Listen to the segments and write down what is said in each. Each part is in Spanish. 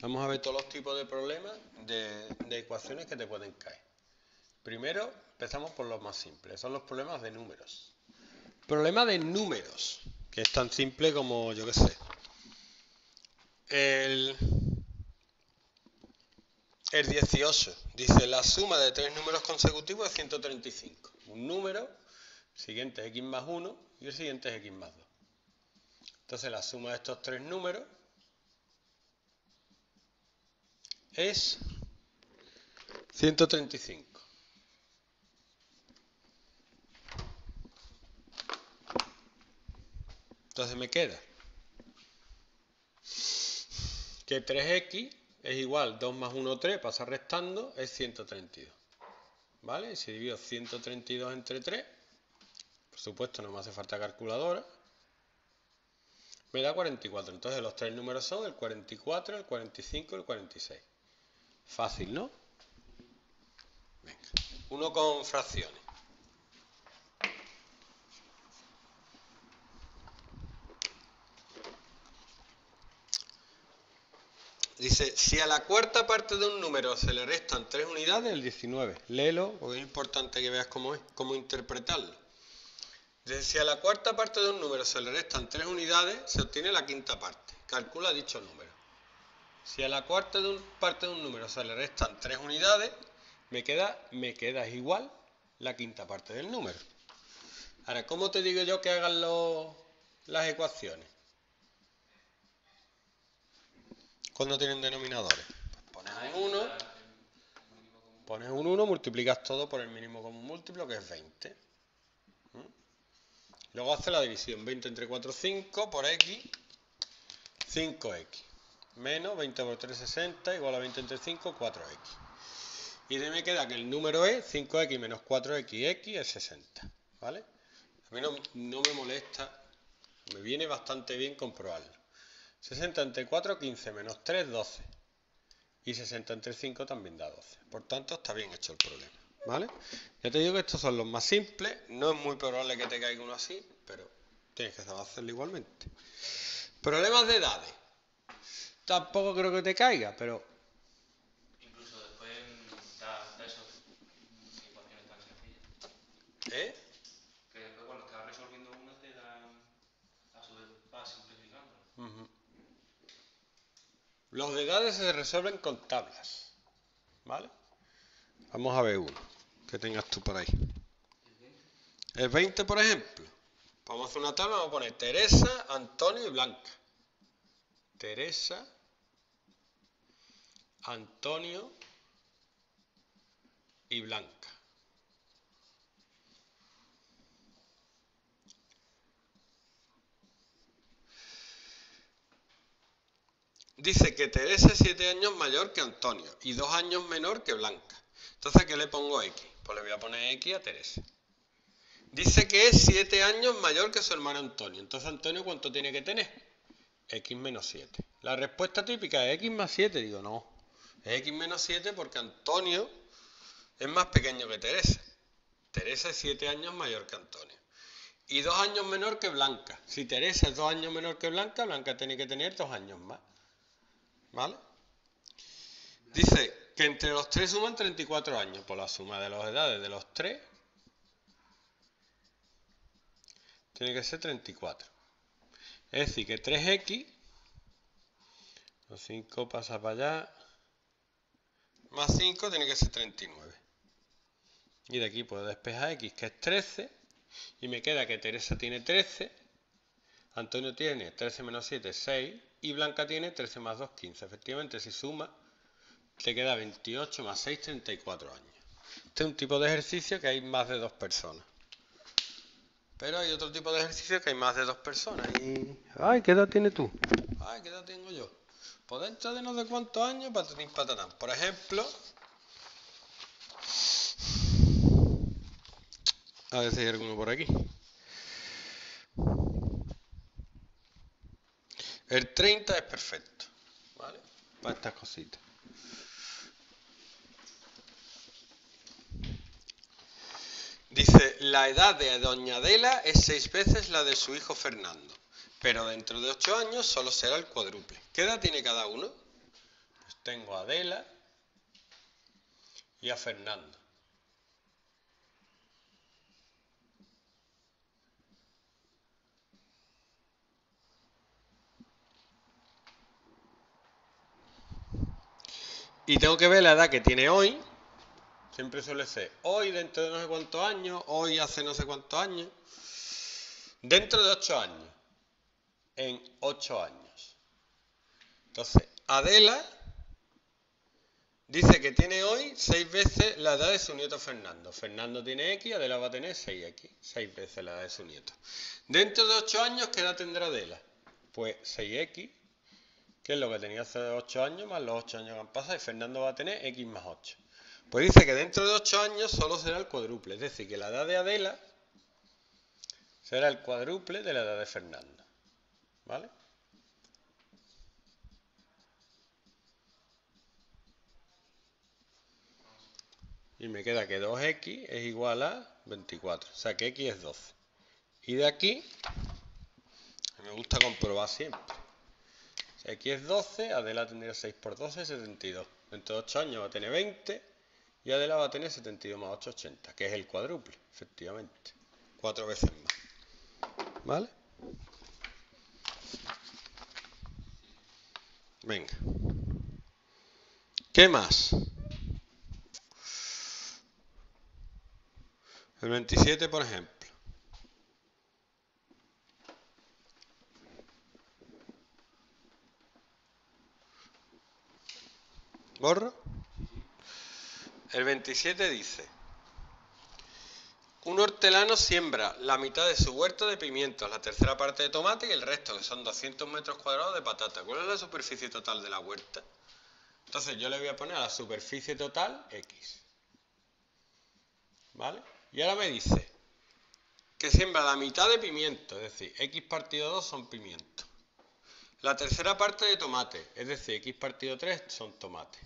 Vamos a ver todos los tipos de problemas de ecuaciones que te pueden caer. Primero, empezamos por los más simples, son los problemas de números. Problema de números, que es tan simple como, yo qué sé, el 18. Dice, la suma de tres números consecutivos es 135. Un número, el siguiente es x más 1 y el siguiente es x más 2. Entonces la suma de estos tres números es 135. Entonces me queda que 3x es igual, 2 más 1, 3, pasa restando, es 132. ¿Vale? Y si divido 132 entre 3, por supuesto no me hace falta calculadora, me da 44. Entonces los tres números son el 44, el 45 y el 46. Fácil, ¿no? Venga, uno con fracciones. Dice, si a la cuarta parte de un número se le restan 3 unidades, el 19. Léelo, porque es importante que veas cómo es, cómo interpretarlo. Dice, si a la cuarta parte de un número se le restan 3 unidades, se obtiene la quinta parte. Calcula dicho número. Si a la cuarta parte de un número se le restan 3 unidades, me queda igual la quinta parte del número. Ahora, ¿cómo te digo yo que hagan las ecuaciones? Cuando tienen denominadores, pues pones un 1, pones un 1, multiplicas todo por el mínimo común múltiplo, que es 20. Luego haces la división, 20 entre 4, 5, por x, 5x, menos 20 por 3, 60, igual a 20 entre 5, 4x. Y de ahí me queda que el número es 5x menos 4x, x es 60, ¿vale? A mí no me molesta, me viene bastante bien comprobarlo. 60 entre 4, 15, menos 3, 12. Y 60 entre 5 también da 12. Por tanto, está bien hecho el problema, ¿vale? Ya te digo que estos son los más simples. No es muy probable que te caiga uno así, pero tienes que saber hacerlo igualmente. Problemas de edades. Tampoco creo que te caiga, pero... Incluso después da esos ecuaciones tan sencillas. ¿Eh? Que después cuando estás resolviendo uno te da... A su vez vas simplificando. Los de edades se resuelven con tablas, ¿vale? Vamos a ver uno que tengas tú por ahí. El 20, por ejemplo. Vamos a hacer una tabla, vamos a poner Teresa, Antonio y Blanca. Teresa, Antonio y Blanca. Dice que Teresa es 7 años mayor que Antonio y 2 años menor que Blanca. Entonces, ¿qué le pongo X? Pues le voy a poner X a Teresa. Dice que es 7 años mayor que su hermano Antonio. Entonces, ¿Antonio cuánto tiene que tener? X menos 7. La respuesta típica es X más 7. Digo, no. Es X menos 7 porque Antonio es más pequeño que Teresa. Teresa es 7 años mayor que Antonio. Y 2 años menor que Blanca. Si Teresa es 2 años menor que Blanca, Blanca tiene que tener 2 años más. ¿Vale? Dice que entre los tres suman 34 años. Por la suma de las edades de los tres tiene que ser 34. Es decir, que 3x, los 5 pasa para allá, más 5 tiene que ser 39. Y de aquí puedo despejar x, que es 13. Y me queda que Teresa tiene 13. Antonio tiene 13 menos 7, 6. Y Blanca tiene 13 más 2, 15. Efectivamente, si suma, te queda 28 más 6, 34 años. Este es un tipo de ejercicio que hay más de dos personas. Pero hay otro tipo de ejercicio que hay más de dos personas. Y... Ay, ¿qué edad tienes tú? Ay, ¿qué edad tengo yo? Pues dentro de no sé cuántos años, patatín, patatán. Por ejemplo... A ver si hay alguno por aquí. El 30 es perfecto, ¿vale? Para estas cositas. Dice, la edad de doña Adela es 6 veces la de su hijo Fernando, pero dentro de 8 años solo será el cuádruple. ¿Qué edad tiene cada uno? tengo a Adela y a Fernando. Y tengo que ver la edad que tiene hoy. Siempre suele ser hoy, dentro de no sé cuántos años, hoy hace no sé cuántos años. Dentro de 8 años. En 8 años. Entonces, Adela dice que tiene hoy 6 veces la edad de su nieto Fernando. Fernando tiene X, Adela va a tener 6X. 6 veces la edad de su nieto. Dentro de 8 años, ¿qué edad tendrá Adela? Pues 6X. Que es lo que tenía hace 8 años, más los 8 años que han pasado, y Fernando va a tener X más 8. Pues dice que dentro de 8 años solo será el cuádruple, es decir, que la edad de Adela será el cuádruple de la edad de Fernando. ¿Vale? Y me queda que 2X es igual a 24, o sea que X es 12. Y de aquí, me gusta comprobar siempre. Si aquí es 12, Adela tendría 6 por 12, 72. Dentro de 8 años va a tener 20 y Adela va a tener 72 más 8, 80, que es el cuádruple, efectivamente. 4 veces más. ¿Vale? Venga. ¿Qué más? El 27, por ejemplo. ¿Borro? El 27 dice: un hortelano siembra la mitad de su huerto de pimientos, la tercera parte de tomate y el resto, que son 200 metros cuadrados de patata. ¿Cuál es la superficie total de la huerta? Entonces yo le voy a poner a la superficie total X. ¿Vale? Y ahora me dice que siembra la mitad de pimientos, es decir, X partido 2 son pimientos. La tercera parte de tomate, es decir, X partido 3 son tomates.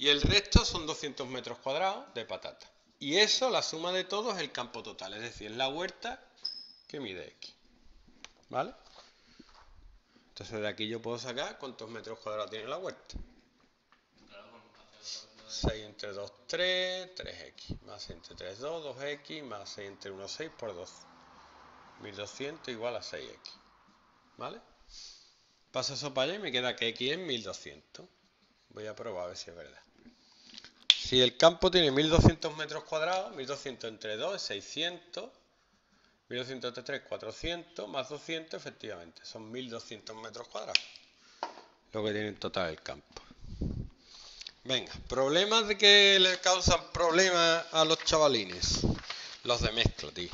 Y el resto son 200 metros cuadrados de patata. Y eso, la suma de todo, es el campo total. Es decir, es la huerta que mide X. ¿Vale? Entonces de aquí yo puedo sacar cuántos metros cuadrados tiene la huerta. 6 entre 2, 3, 3X. Más 6 entre 3, 2, 2X. Más 6 entre 1, 6 por 12. 1200 igual a 6X. ¿Vale? Paso eso para allá y me queda que X es 1200. Voy a probar a ver si es verdad. Si el campo tiene 1200 metros cuadrados, 1200 entre 2 es 600, 1200 entre 3 es 400, más 200, efectivamente, son 1200 metros cuadrados. Lo que tiene en total el campo. Venga, problemas de que le causan problemas a los chavalines. Los de mezcla, tío.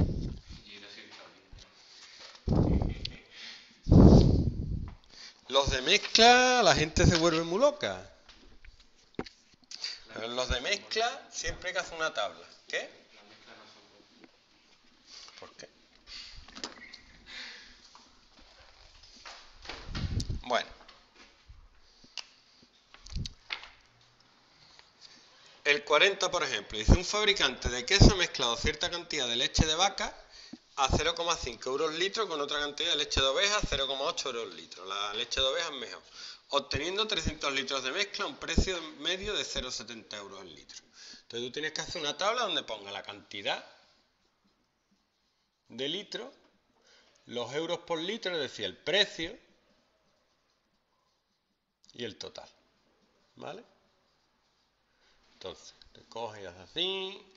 Los de mezcla, la gente se vuelve muy loca. Pero los de mezcla, siempre hay que hacer una tabla. ¿Qué? ¿Por qué? Bueno. El 40, por ejemplo, dice: un fabricante de queso ha mezclado cierta cantidad de leche de vaca a 0,5 euros litro con otra cantidad de leche de oveja a 0,8 euros litro. La leche de oveja es mejor, obteniendo 300 litros de mezcla a un precio medio de 0,70 euros el litro. Entonces tú tienes que hacer una tabla donde ponga la cantidad de litro, los euros por litro, es decir, el precio y el total. ¿Vale? Entonces, te coges y haces así.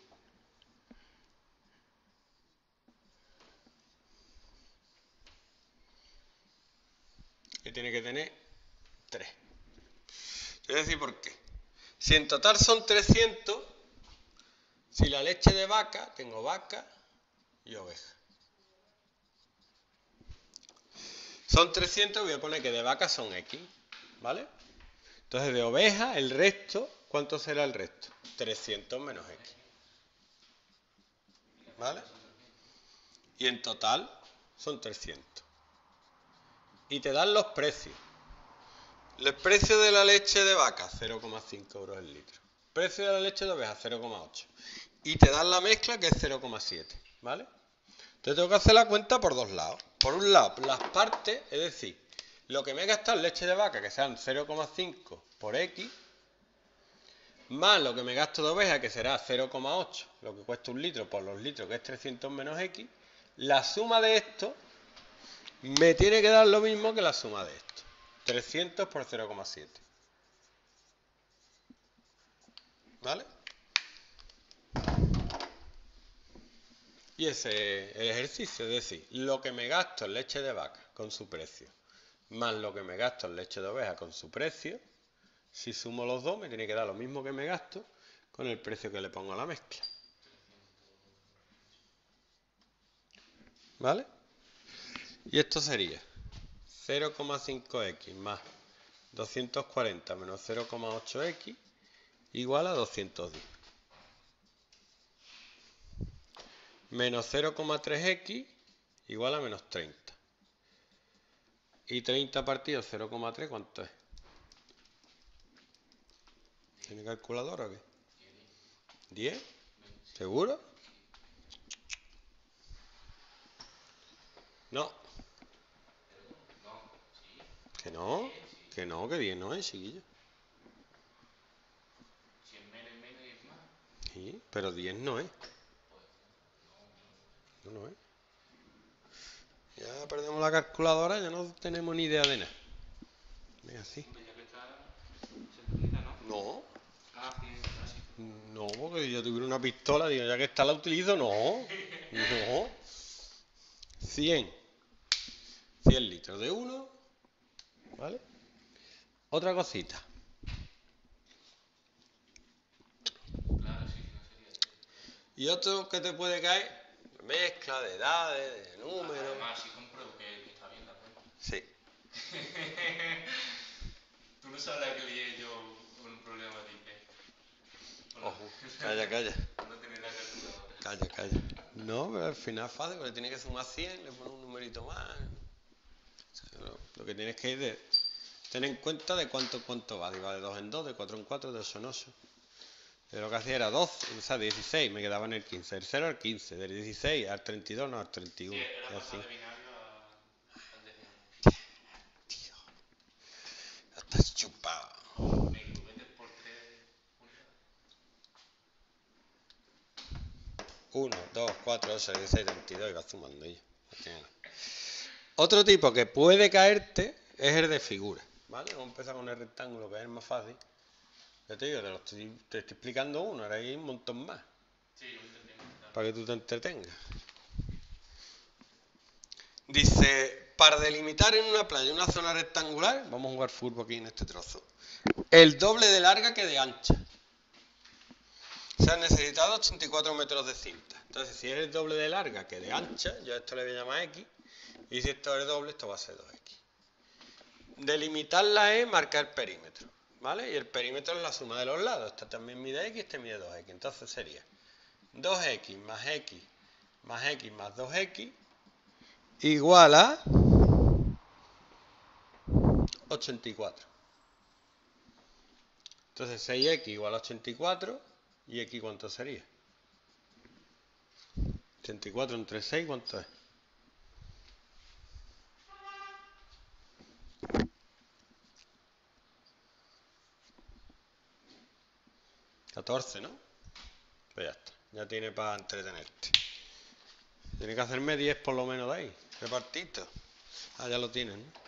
Que tiene que tener 3. Te voy a decir por qué. Si en total son 300, si la leche de vaca, tengo vaca y oveja. Son 300, voy a poner que de vaca son X, ¿vale? Entonces de oveja, el resto, ¿cuánto será el resto? 300 menos X. ¿Vale? Y en total son 300. Y te dan los precios. El precio de la leche de vaca, 0,5 euros el litro. Precio de la leche de oveja, 0,8. Y te dan la mezcla, que es 0,7. ¿Vale? Entonces tengo que hacer la cuenta por dos lados. Por un lado, las partes, es decir, Lo que me he gastado en leche de vaca, que sean 0,5 por X, más lo que me gasto de oveja, que será 0,8, lo que cuesta un litro por los litros, que es 300 menos X, la suma de esto me tiene que dar lo mismo que la suma de esto. 300 por 0,7. ¿Vale? Y ese ejercicio, es decir, lo que me gasto en leche de vaca con su precio, más lo que me gasto en leche de oveja con su precio, si sumo los dos me tiene que dar lo mismo que me gasto con el precio que le pongo a la mezcla. ¿Vale? Y esto sería 0,5x más 240 menos 0,8x igual a 210. Menos 0,3x igual a menos 30. Y 30 partido 0,3, ¿cuánto es? ¿Tiene calculadora o qué? 10. ¿Seguro? No. Que no, que no, que 10 no es, chiquillo. Si es menos, 10 más. Sí, pero 10 no es. No es. Ya perdemos la calculadora, ya no tenemos ni idea de nada. Venga, sí. No. No, porque si yo tuviera una pistola, digo, ya que está la utilizo, no. No. 100. 100 litros de uno. ¿Vale? Otra cosita. Y otro que te puede caer. Mezcla de edades, de números. Además, si compruebo que está bien la cuenta. Sí. Tú no sabes la que lié yo con un problema de IP. Bueno, ojo, calla, calla. No tenés la calculadora. Calla, calla. No, pero al final es fácil, porque tiene que sumar 100, le pones un numerito más. O sea, lo que tienes que ir de tener en cuenta de cuánto va. Digo, de 2 en 2, de 4 en 4, de 8 en 8. Yo lo que hacía era 12, o sea, 16, me quedaba en el 15, del 0 al 15, del 16 al 32, no al 31. Sí, era así. Tío, ya estás chupado. Me metes por 3. 1, 2, 4, 8, 16, 32, y vas sumando ellos. Otro tipo que puede caerte es el de figura, ¿vale? Vamos a empezar con el rectángulo, que es el más fácil. Ya te digo, te estoy explicando uno, ahora hay un montón más. Sí, para que tú te entretengas. Dice, para delimitar en una playa una zona rectangular, vamos a jugar fútbol aquí en este trozo, el doble de larga que de ancha. Se han necesitado 84 metros de cinta. Entonces, si es el doble de larga que de ancha, yo a esto le voy a llamar X, y si esto es el doble, esto va a ser 2X. Delimitarla es marcar el perímetro. ¿Vale? Y el perímetro es la suma de los lados. Esta también mide X, este mide 2X. Entonces sería 2X más X más X más 2X igual a 84. Entonces 6X igual a 84. ¿Y X cuánto sería? 84 entre 6, ¿cuánto es? 14, ¿no? Pues ya está, ya tiene para entretenerte. Tiene que hacerme 10 por lo menos de ahí, repartito. Ah, ya lo tienen, ¿no?